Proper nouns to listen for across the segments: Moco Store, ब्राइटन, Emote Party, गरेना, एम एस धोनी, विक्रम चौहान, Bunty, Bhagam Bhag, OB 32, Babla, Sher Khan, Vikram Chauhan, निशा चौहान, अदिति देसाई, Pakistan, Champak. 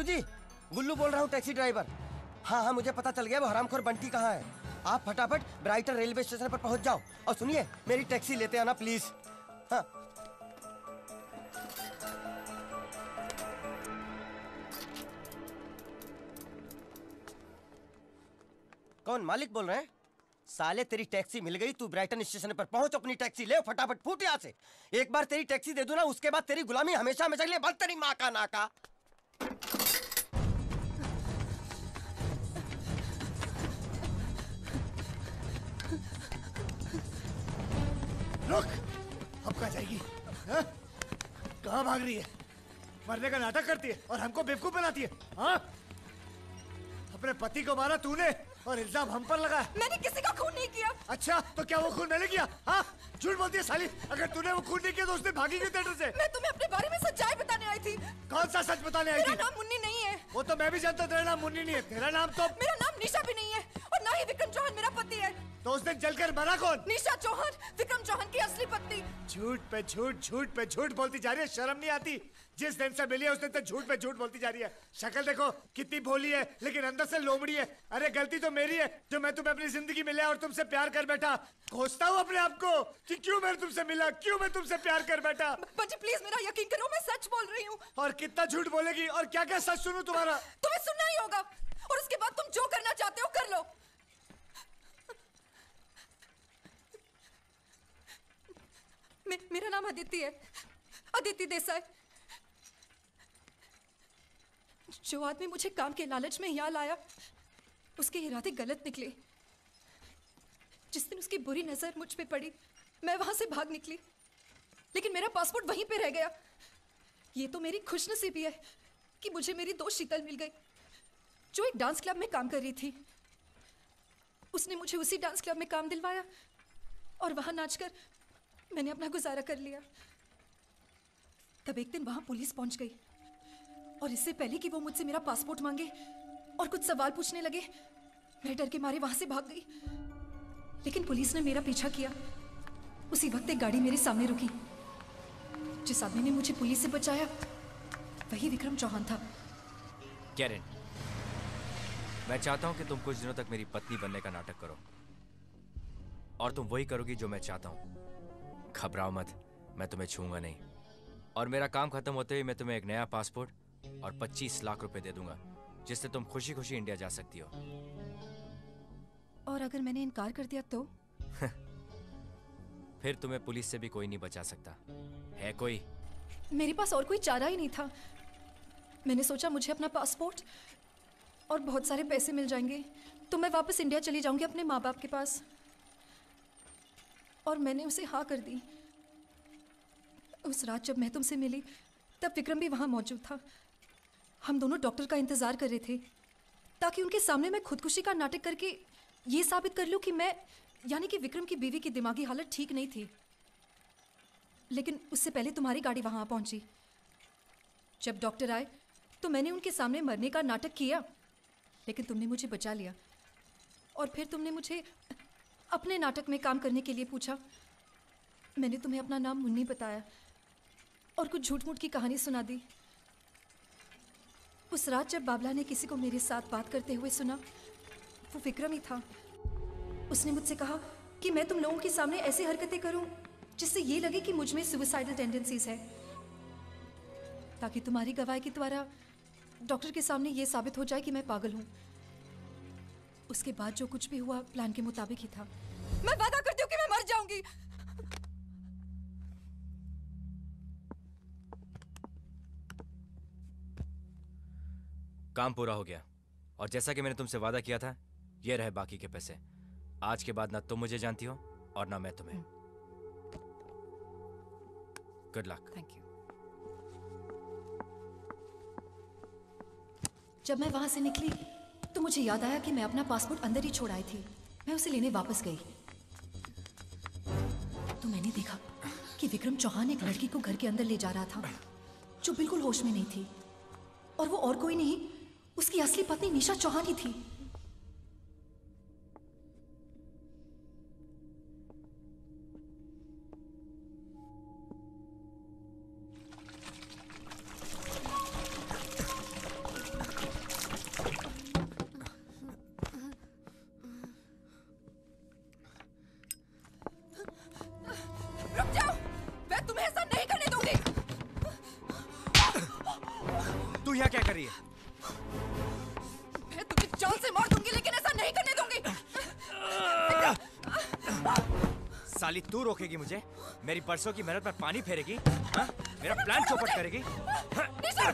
गुरुजी, गुल्लू बोल रहा हूँ, टैक्सी ड्राइवर। हाँ हाँ, मुझे पता चल गया वो हरामखोर बंटी कहाँ है। आप फटाफट ब्राइटन रेलवे स्टेशन पर पहुँच जाओ और सुनिए मेरी टैक्सी लेते आना प्लीज। हाँ। कौन मालिक बोल रहे हैं? साले तेरी टैक्सी मिल गई, तू ब्राइटन स्टेशन पर पहुंच, अपनी टैक्सी ले फटाफट, फूट यहाँ से। एक बार तेरी टैक्सी दे दूं ना, उसके बाद तेरी गुलामी हमेशा हमेशा के लिए बंद, तेरी माँ का नाका। रुक, अब कहाँ जाएगी? कहाँ भाग रही है? मरने का नाटक करती है और हमको बेवकूफ बनाती है। हाँ, अपने पति को मारा तूने और इल्जाम हम पर लगा। मैंने किसी का खून नहीं किया। अच्छा, तो क्या वो खून मैंने किया? हाँ, झूठ बोलती है साली। अगर तूने वो खून नहीं किया तो उसने भागी क्यों थिएटर से? मैं तुम्हें अपने बारे में सच्चाई बताने आई थी। कौन सा सच बताने आई थी? मेरा नाम मुन्नी नहीं है। वो तो मैं भी जानता हूँ तेरा नाम मुन्नी नहीं है। तेरा नाम तो? मेरा नाम निशा भी नहीं है और ना ही विक्रम चौहान मेरा पति है। तो उसने जलकर मरा कौन? निशा चौहान, विक्रम चौहान की असली पत्नी। झूठ पे झूठ बोलती जा रही है, शर्म नहीं आती। जिस दिन से मिली है उसने तो झूठ पे झूठ बोलती जा रही है। शक्ल देखो कितनी भोली है, लेकिन अंदर से लोमड़ी है। अरे गलती तो मेरी है जो मैं तुम्हें अपनी जिंदगी मिला और तुमसे प्यार कर बैठा। खोजता हूँ अपने आप को कि क्यों मैं तुमसे मिला, क्यों मैं तुमसे प्यार कर बैठा। बच्ची प्लीज मेरा यकीन करो, मैं सच बोल रही हूँ। और कितना झूठ बोलेगी और क्या क्या सच सुनूं तुम्हारा? तुम्हें सुनना ही होगा और उसके बाद तुम जो करना चाहते हो कर लो। मेरा नाम अदिति है, अदिति देसाई। जो आदमी मुझे काम के लालच में यहाँ लाया उसके इरादे गलत निकले। जिस दिन उसकी बुरी नजर मुझ पे पड़ी मैं वहां से भाग निकली, लेकिन मेरा पासपोर्ट वहीं पे रह गया। ये तो मेरी खुशनसीबी है कि मुझे मेरी दोस्त शीतल मिल गई जो एक डांस क्लब में काम कर रही थी। उसने मुझे उसी डांस क्लब में काम दिलवाया और वहां नाचकर मैंने अपना गुजारा कर लिया। तब एक दिन वहां पुलिस पहुंच गई और इससे पहले कि वो मुझसे मेरा पासपोर्ट मांगे और कुछ सवाल पूछने लगे, मैं डर के मारे वहां से भाग गई। लेकिन पुलिस ने मेरा पीछा किया। उसी वक्त एक गाड़ी मेरे सामने रुकी। जिस आदमी ने मुझे पुलिस से बचाया वही विक्रम चौहान था। कैरन, मैं चाहता हूं कि तुम कुछ दिनों तक मेरी पत्नी बनने का नाटक करो और तुम वही करोगी जो मैं चाहता हूं। घबराओ मत, मैं तुम्हें छूंगा नहीं। और मेरा काम खत्म होते ही मैं तुम्हें एक नया पासपोर्ट और 25 लाख रुपए दे दूंगा जिससे तुम खुशी खुशी इंडिया जा सकती हो। और अगर मैंने इनकार कर दिया तो? फिर तुम्हें पुलिस से भी कोई नहीं बचा सकता। है कोई? मेरे पास और कोई चारा ही नहीं था। मैंने सोचा मुझे अपना पासपोर्ट और बहुत सारे पैसे मिल जाएंगे तो मैं वापस इंडिया चली जाऊंगी अपने माँ बाप के पास। और मैंने उसे हाँ कर दी। उस रात जब मैं तुमसे मिली तब विक्रम भी वहाँ मौजूद था। हम दोनों डॉक्टर का इंतज़ार कर रहे थे ताकि उनके सामने मैं खुदकुशी का नाटक करके ये साबित कर लूँ कि मैं, यानी कि विक्रम की बीवी की दिमागी हालत ठीक नहीं थी। लेकिन उससे पहले तुम्हारी गाड़ी वहाँ पहुँची। जब डॉक्टर आए तो मैंने उनके सामने मरने का नाटक किया, लेकिन तुमने मुझे बचा लिया। और फिर तुमने मुझे अपने नाटक में काम करने के लिए पूछा। मैंने तुम्हें अपना नाम मुन्नी बताया और कुछ झूठ मूठ की कहानी सुना दी। उस रात जब बाबला ने किसी को मेरे साथ बात करते हुए सुना, वो विक्रम ही था। उसने मुझसे कहा कि मैं तुम लोगों के सामने ऐसी हरकतें करूं जिससे ये लगे कि मुझ में सुसाइडल टेंडेंसीज है, ताकि तुम्हारी गवाही के द्वारा डॉक्टर के सामने ये साबित हो जाए कि मैं पागल हूँ। उसके बाद जो कुछ भी हुआ प्लान के मुताबिक ही था। मैं वादा करती हूँ कि मैं मर जाऊंगी। काम पूरा हो गया और जैसा कि मैंने तुमसे वादा किया था, ये रहे बाकी के पैसे। आज के बाद ना तुम मुझे जानती हो और ना मैं तुम्हें। Good luck. Thank you. जब मैं वहां से निकली तो मुझे याद आया कि मैं अपना पासपोर्ट अंदर ही छोड़ आई थी। मैं उसे लेने वापस गई तो मैंने देखा कि विक्रम चौहान एक लड़की को घर के अंदर ले जा रहा था जो बिल्कुल होश में नहीं थी। और वो और कोई नहीं, उसकी असली पत्नी निशा चौहान ही थी। साली तू रोकेगी मुझे? मेरी बरसों की मेहनत पर पानी फेरेगी? हाँ? मेरा प्लान चौपट करेगी? निशा,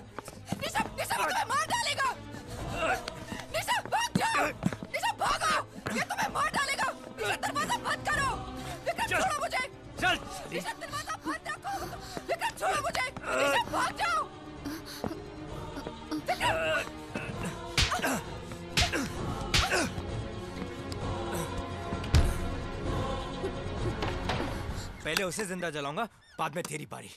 निशा, निशा तुम्हें मार डालेगा। निशा भाग जाओ, निशा भागो, ये तुम्हें मार डालेगा। निशा दरवाजा बंद करो। विक्रम छोड़ो मुझे। चल, निशा दरवाजा बंद रखो। विक्रम छोड़ो मुझे। निशा भाग जाओ। विक्रम पहले उसे जिंदा जलाऊंगा, बाद में तेरी बारी।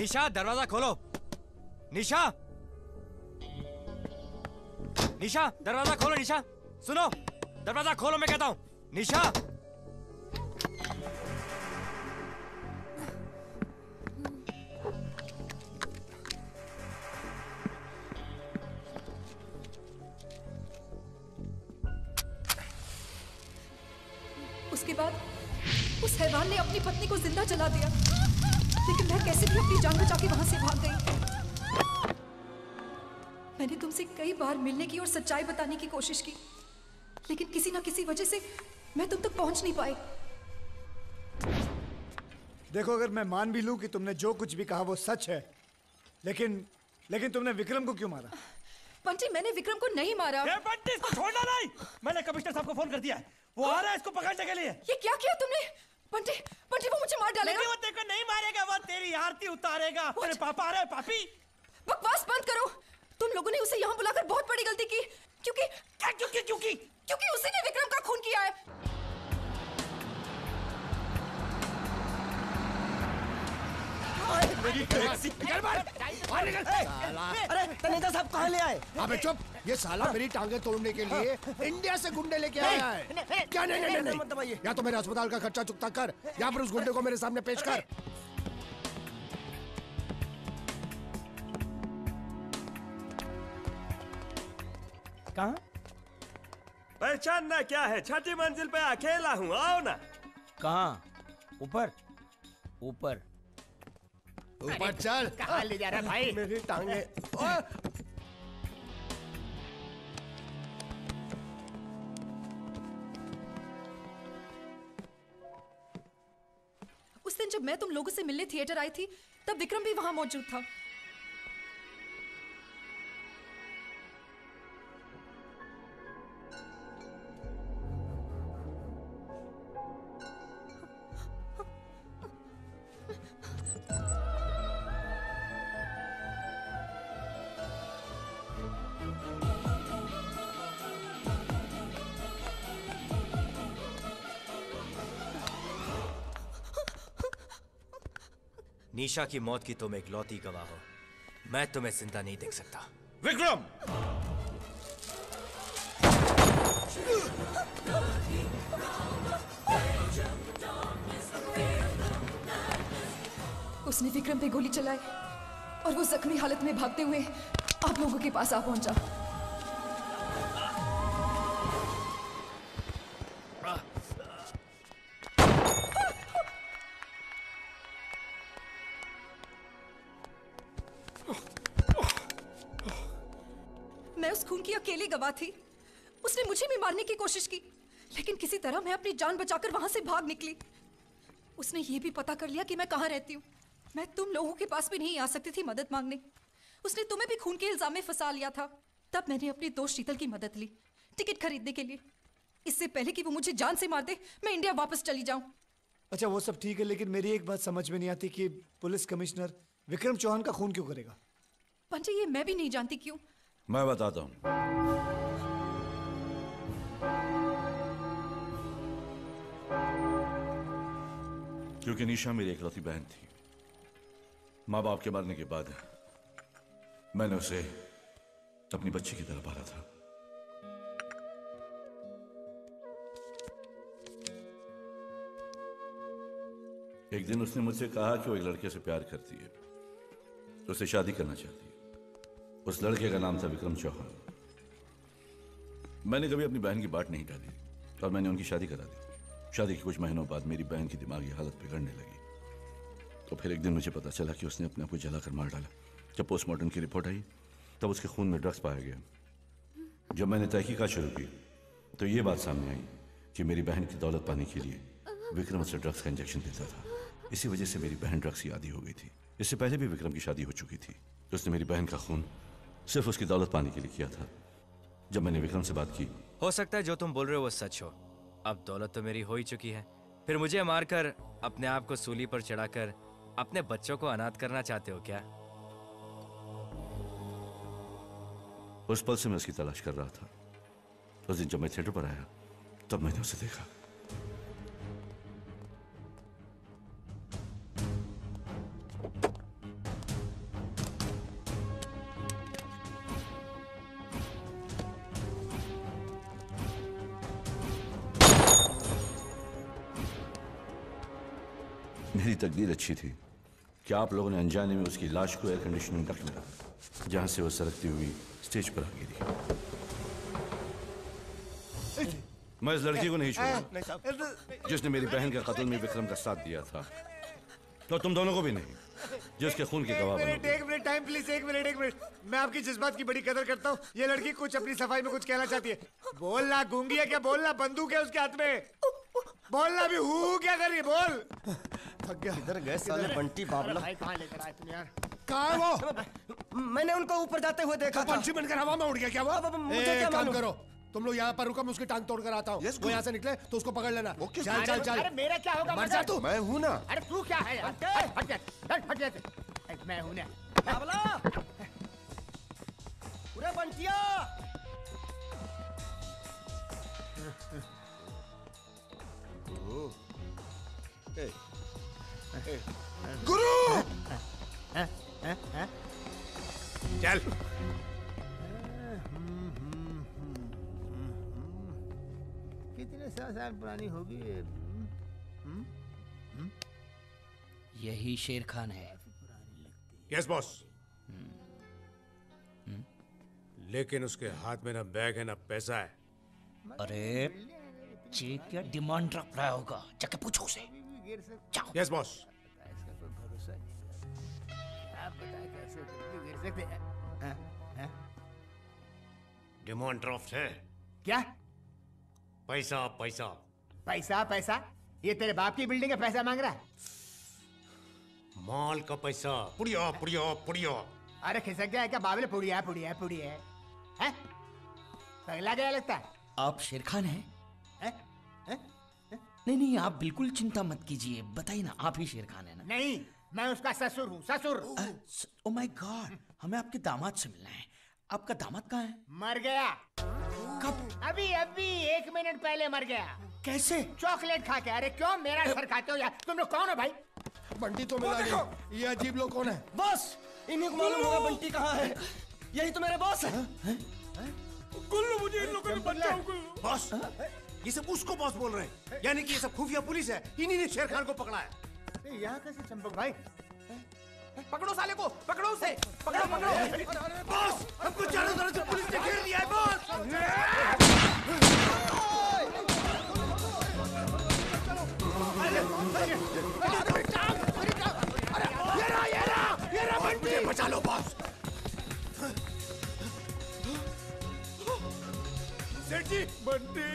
निशा दरवाजा खोलो। निशा, निशा दरवाजा खोलो। निशा सुनो, दरवाजा खोलो मैं कहता हूं। निशा के बाद उस हैवान ने अपनी पत्नी को जिंदा जला दिया, लेकिन मैं कैसे भी अपनी जान बचा के वहां से भाग गई। मैंने तुमसे कई बार मिलने की और सच्चाई बताने की कोशिश की, लेकिन किसी ना किसी वजह से मैं तुम तक पहुंच नहीं पाई। देखो, अगर मैं मान भी लूं कि तुमने जो कुछ भी कहा वो सच है, लेकिन तुमने विक्रम को क्यों मारा? बंटी, मैंने विक्रम को नहीं मारा। बंटी, इसको छोड़ना नहीं। मैंने कमिश्नर साहब को फोन कर दिया, वो आ रहा है इसको पकड़ने के लिए। ये क्या किया तुमने? बंटी, बंटी वो मुझे मार डालेगा। नहीं, वो तेरे को नहीं मारेगा, वो तेरी आरती उतारेगा। तेरे पापा आ रहे हैं, पापी। बकवास बंद करो। तुम लोगों ने उसे यहाँ बुलाकर बहुत बड़ी गलती की, क्योंकि उसी ने विक्रम का खून किया है। अरे साहब कहाँ ले आए? अबे चुप, ये साला मेरी टांगे तोड़ने के लिए इंडिया से गुंडे लेके आया है। क्या? नहीं नहीं, या तो मेरे अस्पताल का खर्चा चुकता कर, या फिर उस गुंडे को मेरे सामने पेश कर। कहाँ? पहचानना क्या है? छठी मंजिल पे अकेला हूँ, आओ ना। कहाँ? ऊपर ऊपर ऊपर चल। कहाँ ले जा रहा है भाई? मेरी टांगे। उस दिन जब मैं तुम लोगों से मिलने थिएटर आई थी, तब विक्रम भी वहां मौजूद था। निशा की मौत की तुम एक लौती गवाह हो, मैं तुम्हें जिंदा नहीं देख सकता। विक्रम! उसने विक्रम पे गोली चलाई और वो जख्मी हालत में भागते हुए आप लोगों के पास आ पहुंचा। गवाह थी, उसने मुझे भी मारने की कोशिश की, लेकिन किसी तरह मैं अपनी जान बचाकर वहां से भाग निकली। उसने ये भी पता कर लिया कि मैं कहां रहती हूं। मैं तुम लोगों के पास भी नहीं आ सकती थी मदद मांगने। उसने तुम्हें भी खून के इल्जाम में फंसा लिया था। तब मैंने अपनी दोस्त शीतल की मदद ली टिकट खरीदने के लिए, इससे पहले कि वो मुझे जान से मार दे, मैं इंडिया वापस चली जाऊं। अच्छा वो सब ठीक है, लेकिन मेरी एक बात समझ में नहीं आती कि पुलिस कमिश्नर विक्रम चौहान का खून क्यों करेगा? पंचे, ये मैं भी नहीं जानती क्यों। मैं बताता हूँ। क्योंकि निशा मेरी एकलौती बहन थी। माँ बाप के मरने के बाद मैंने उसे अपनी बच्ची की तरह पाला था। एक दिन उसने मुझसे कहा कि वो एक लड़के से प्यार करती है, उससे शादी करना चाहती है। उस लड़के का नाम था विक्रम चौहान। मैंने कभी अपनी बहन की बात नहीं टाली और मैंने उनकी शादी करा दी। शादी के कुछ महीनों बाद मेरी बहन की दिमागी हालत बिगड़ने लगी, तो फिर एक दिन मुझे पता चला कि उसने अपने आप को जलाकर मार डाला। जब पोस्टमार्टम की रिपोर्ट आई, तब उसके खून में ड्रग्स पाया गया। जब मैंने तहकीकात शुरू की तो ये बात सामने आई कि मेरी बहन की दौलत पाने के लिए विक्रम से ड्रग्स का इंजेक्शन देता था। इसी वजह से मेरी बहन ड्रग्स की आदी हो गई थी। इससे पहले भी विक्रम की शादी हो चुकी थी। उसने मेरी बहन का खून सिर्फ उसकी दौलत पाने के लिए किया था। जब मैंने विक्रम से बात की, हो सकता है जो तुम बोल रहे हो वो सच हो। अब दौलत तो मेरी हो ही चुकी है, फिर मुझे मारकर अपने आप को सूली पर चढ़ाकर अपने बच्चों को अनाथ करना चाहते हो क्या? उस पल से मैं उसकी तलाश कर रहा था। उस दिन जब मैं थिएटर पर आया तब मैंने उसे देखा। मेरी तकदीर अच्छी थी कि आप लोगों ने अनजाने में उसकी लाश को एयर कंडीशनिंग डक्ट में रखा, जहां से वह सरकती हुई स्टेज पर आ गिरी। मैं इस लड़की को नहीं छोड़ा जिसने मेरी बहन के कत्ल में विक्रम का साथ दिया था, तो तुम दोनों को भी नहीं जो उसके खून के गवाह बने। एक मिनट टाइम प्लीज, एक मिनट एक मिनट। मैं आपकी जज्बात की बड़ी कदर करता हूँ। ये लड़की कुछ अपनी सफाई में कुछ कहना चाहती है। बोलना गूंगी है क्या? बोलना बंदूक है उसके हाथ में। बोलना भी हूँ क्या कर रही? बोल। थक गया। इधर गए साले बंटी बाबला। कहाँ लेकर आए तुम यार? कहाँ वो? मैंने उनको ऊपर जाते हुए देखा था। पंची बनकर हवा में उड़ गया क्या वो? मुझे क्या मालूम? करो तुम लोग यहाँ पर रुका, मैं उसकी टांग तोड़कर आता हूँ। वो यहाँ से निकले तो उसको पकड़ लेना। चल चल चल। अरे मेरा क्या होगा? मर जा तू। मैं हूँ ना। अरे तू क्या है? हट जा। मैं हूँ ना। बाबला। पूरे बंटिया। गुरु चल। कितने साल पुरानी होगी यही? शेर खान है। Yes boss. लेकिन उसके हाथ में ना बैग है ना पैसा है। अरे चेक या डिमांड रख रहा होगा, जाके पूछो उसे। Yes boss. डिमांड ड्राफ्ट है क्या? पैसा पैसा पैसा पैसा। ये तेरे बाप की बिल्डिंग का पैसा मांग रहा है? माल का पैसा। पुड़िया पुड़िया पुड़िया। अरे खिसक गया है क्या बाबले? पुड़िया पुड़िया पुड़िया है। पगला गया लगता है। आप शेर खान हैं? है? है? है? नहीं नहीं, आप बिल्कुल चिंता मत कीजिए। बताइए ना, आप ही शेर खान है ना? नहीं, मैं उसका ससुर हूँ। ससुर। ओह माय गॉड, हमें आपके दामाद से मिलना है। आपका दामाद कहाँ है? मर गया। कब? अभी अभी 1 मिनट पहले मर गया। कैसे? चॉकलेट खा के। अरे क्यों मेरा सर खाते हो यार? तुम लोग कौन हो भाई? बंटी तो मिला। ये अजीब लोग कौन है? बस इन्हीं को मालूम होगा बंटी कहाँ है। यही तो मेरे बॉस है। बॉस ये सब उसको बॉस बोल रहे हैं, यानी कि ये सब खुफिया पुलिस है। इन्हीं ने शेर खान को पकड़ा है। यहाँ कैसे? चंपक भाई पकड़ो साले को, पकड़ो उसे, पकड़ो पकड़ो। बॉस हमको चारों तरफ से पुलिस ने घेर लिया है बॉस। मुझे बचा लो बॉस। सेठ जी बंटी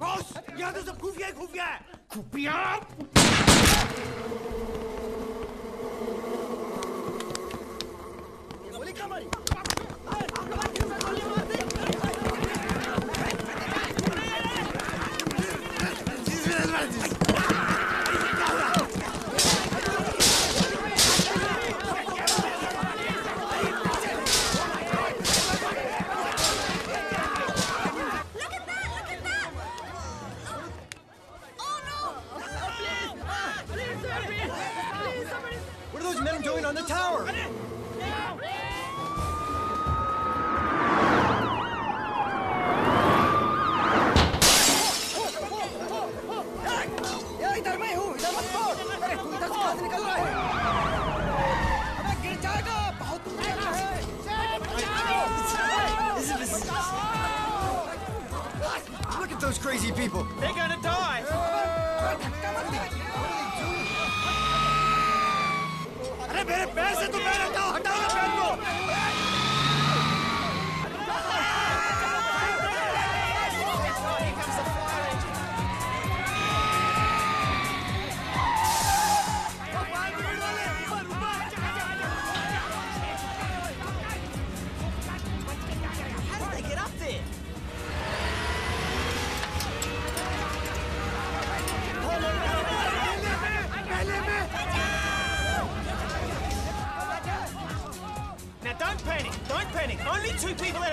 बॉस, यहाँ तो सब खुफिया है। खुफिया है। खुफिया। बोली क्या मारी?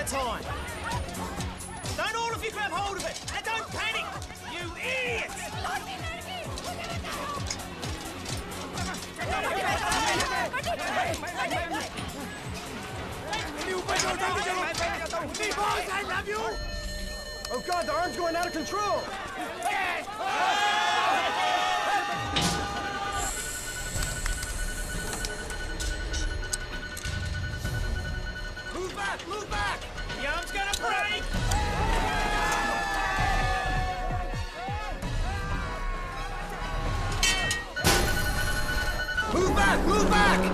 at a time. Don't all of you grab hold of it, and don't panic, you idiots! I love you! Oh God, the arm's going out of control! Move back, move back! The arm's gonna break! Move back, move back!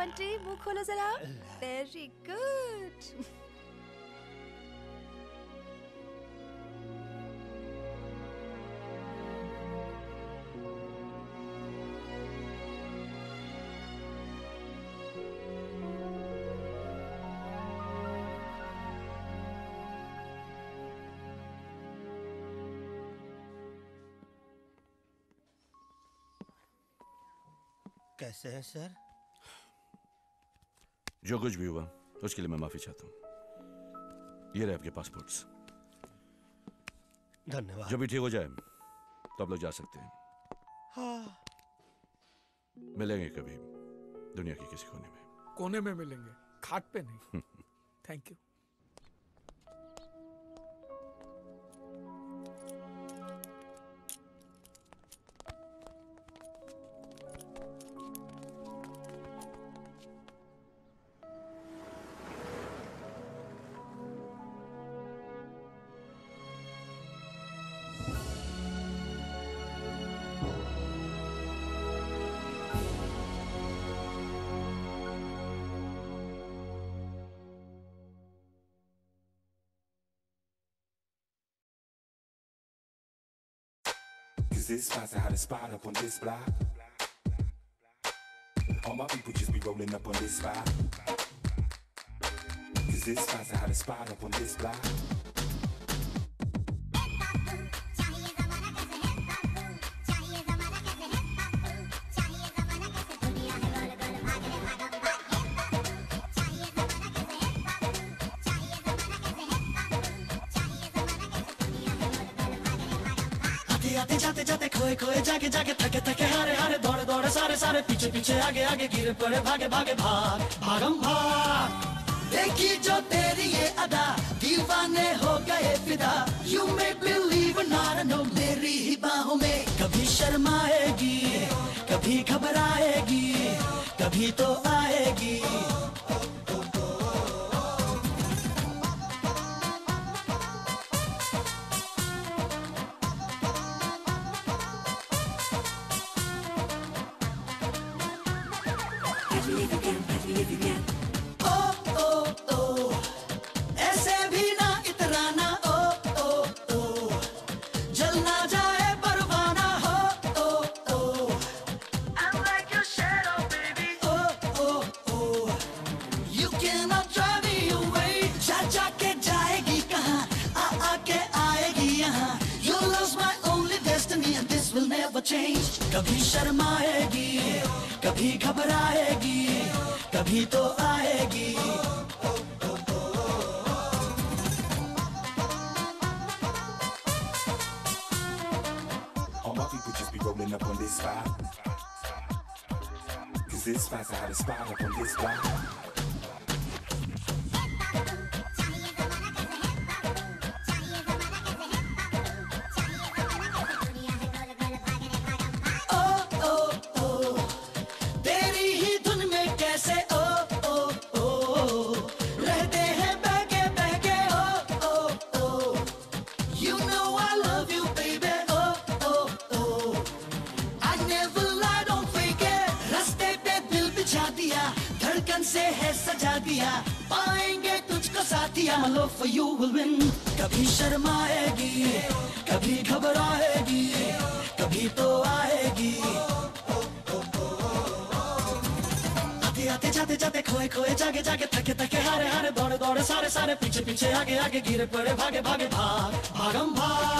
Bunty, मुँह खोलो जरा. Very good. कैसे है sir? जो कुछ भी हुआ उसके लिए मैं माफी चाहता हूँ. ये रहे आपके पासपोर्ट्स. धन्यवाद. जब भी ठीक हो जाए तो आप लोग जा सकते हैं. हाँ. मिलेंगे कभी दुनिया के किसी कोने में. कोने में मिलेंगे, खाट पे नहीं. Thank you. This spot's the hottest spot up on this block. All my people just be rolling up on this spot. Cause this spot's the hottest spot up on this block. आते जाते जाते खोए खोए जागे जागे थके थके हारे हारे दौड़े दौड़े सारे सारे पीछे पीछे आगे आगे गिर पड़े भागे भागे भाग भागम भाग। देखी जो तेरी ये अदा दीवाने हो गए फिदा, यू मे बिलीव नार नो मेरी ही बाहों में। कभी शर्माएगी कभी घबराएगी कभी तो आएगी। कभी शर्माएगी कभी घबराएगी कभी तो आएगी। All my people just be rolling up on this vibe, 'cause this vibe's a hot spot up on this vibe. कभी शर्माएगी कभी घबराएगी कभी तो आएगी। आते आते जाते जाते खोए खोए जागे जागे थके थके हारे हारे दौड़े दौड़े सारे सारे पीछे पीछे आगे आगे गिर पड़े भागे भागे भाग भागम भाग।